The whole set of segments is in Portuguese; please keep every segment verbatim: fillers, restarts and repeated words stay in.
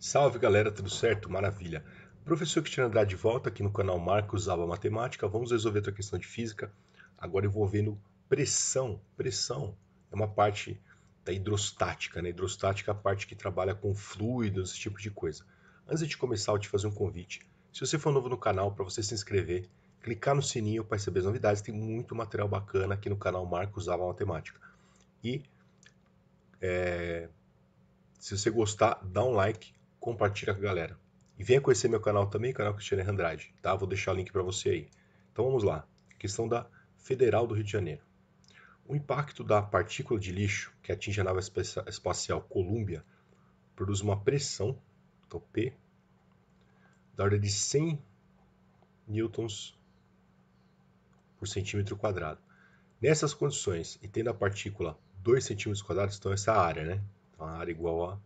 Salve galera, tudo certo? Maravilha! Professor Cristiano Andrade de volta aqui no canal Marcos Aba Matemática. Vamos resolver a tua questão de física, agora envolvendo pressão. Pressão é uma parte da hidrostática, né? Hidrostática é a parte que trabalha com fluidos, esse tipo de coisa. Antes de começar, eu te fazer um convite. Se você for novo no canal, para você se inscrever, clicar no sininho para receber as novidades. Tem muito material bacana aqui no canal Marcos Aba Matemática. E é, se você gostar, dá um like, compartilha com a galera. E venha conhecer meu canal também, canal Cristiano Andrade, tá? Vou deixar o link para você aí. Então vamos lá. Questão da Federal do Rio de Janeiro. O impacto da partícula de lixo que atinge a nave espacial Colúmbia produz uma pressão, então P, da ordem de cem newtons por centímetro quadrado. Nessas condições, e tendo a partícula dois centímetros quadrados, então essa área, né? Então a área igual a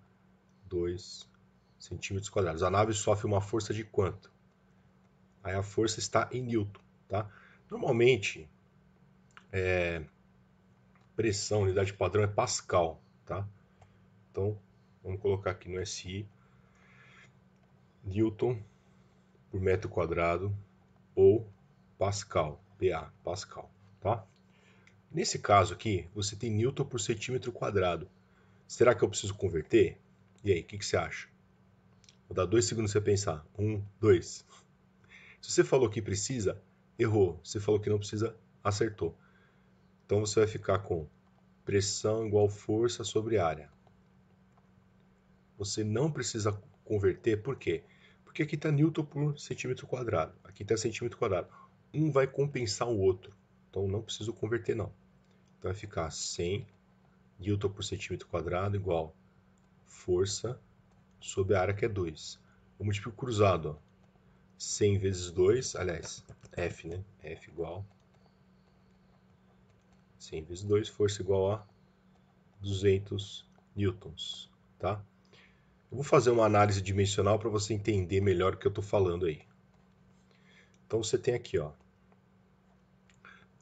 dois centímetros quadrados. A nave sofre uma força de quanto? Aí a força está em newton, tá? Normalmente, é, pressão, unidade padrão é Pascal, tá? Então, vamos colocar aqui no S I, newton por metro quadrado ou Pascal, P A, Pascal, tá? Nesse caso aqui, você tem newton por centímetro quadrado. Será que eu preciso converter? E aí, o que, que você acha? Vou dar dois segundos para você pensar. Um, dois. Se você falou que precisa, errou. Se você falou que não precisa, acertou. Então você vai ficar com pressão igual força sobre área. Você não precisa converter, por quê? Porque aqui está newton por centímetro quadrado. Aqui está centímetro quadrado. Um vai compensar o outro. Então não preciso converter, não. Então vai ficar cem newton por centímetro quadrado igual força sobre a área, que é dois. O múltiplo cruzado, ó. cem vezes dois, aliás, F, né? F igual cem vezes dois, força igual a duzentos newtons, tá? Eu vou fazer uma análise dimensional para você entender melhor o que eu estou falando aí. Então você tem aqui, ó,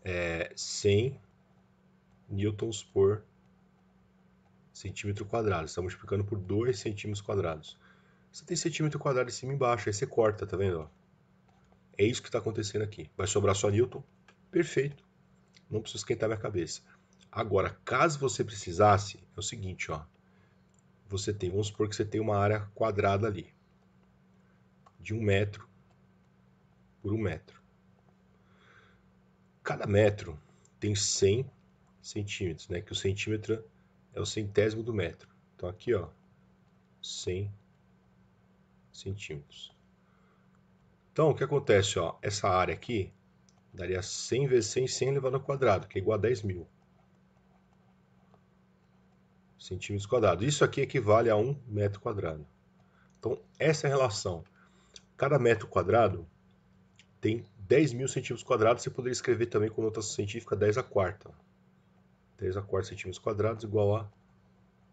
é cem newtons por centímetro quadrado, você está multiplicando por dois centímetros quadrados. Você tem centímetro quadrado em cima e embaixo, aí você corta, tá vendo? Ó? É isso que está acontecendo aqui. Vai sobrar só newton? Perfeito. Não preciso esquentar minha cabeça. Agora, caso você precisasse, é o seguinte, ó. Você tem, vamos supor que você tem uma área quadrada ali, de um metro por um metro. Cada metro tem cem centímetros, né? Que o centímetro é o centésimo do metro. Então aqui, ó, cem centímetros. Então o que acontece, ó, essa área aqui daria cem vezes cem, cem elevado ao quadrado, que é igual a dez mil centímetros quadrados. Isso aqui equivale a um metro quadrado. Então essa é a relação. Cada metro quadrado tem dez mil centímetros quadrados. Você poderia escrever também com notação científica dez à quarta. dez a quatro centímetros quadrados igual a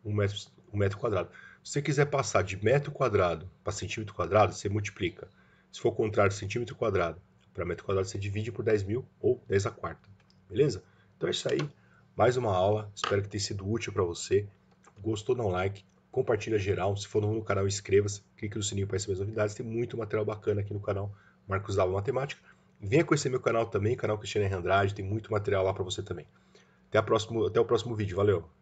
um metro, um metro quadrado. Se você quiser passar de metro quadrado para centímetro quadrado, você multiplica. Se for o contrário, centímetro quadrado para metro quadrado, você divide por dez mil ou dez a quarta. Beleza? Então é isso aí. Mais uma aula. Espero que tenha sido útil para você. Gostou, dá um like. Compartilha geral. Se for novo no canal, inscreva-se. Clique no sininho para receber as novidades. Tem muito material bacana aqui no canal Marcos Aba Matemática. Venha conhecer meu canal também, canal Cristiano Andrade. Tem muito material lá para você também. Até, a próximo, até o próximo vídeo. Valeu!